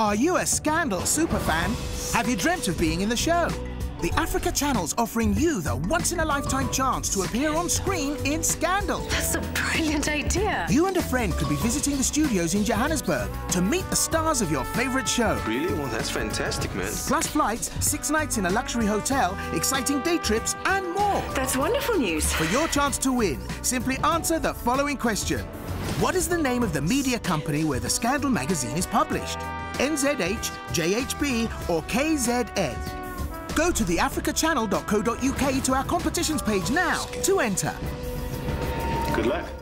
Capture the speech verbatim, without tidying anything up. Are you a Scandal superfan? Have you dreamt of being in the show? The Africa Channel's offering you the once-in-a-lifetime chance to appear on screen in Scandal. That's a brilliant idea. You and a friend could be visiting the studios in Johannesburg to meet the stars of your favourite show. Really? Well, that's fantastic, man. Plus flights, six nights in a luxury hotel, exciting day trips and more. That's wonderful news. For your chance to win, simply answer the following question. What is the name of the media company where the Scandal magazine is published? N Z H, J H B or K Z N? Go to the africa channel dot co dot U K to our competitions page now to enter. Good luck.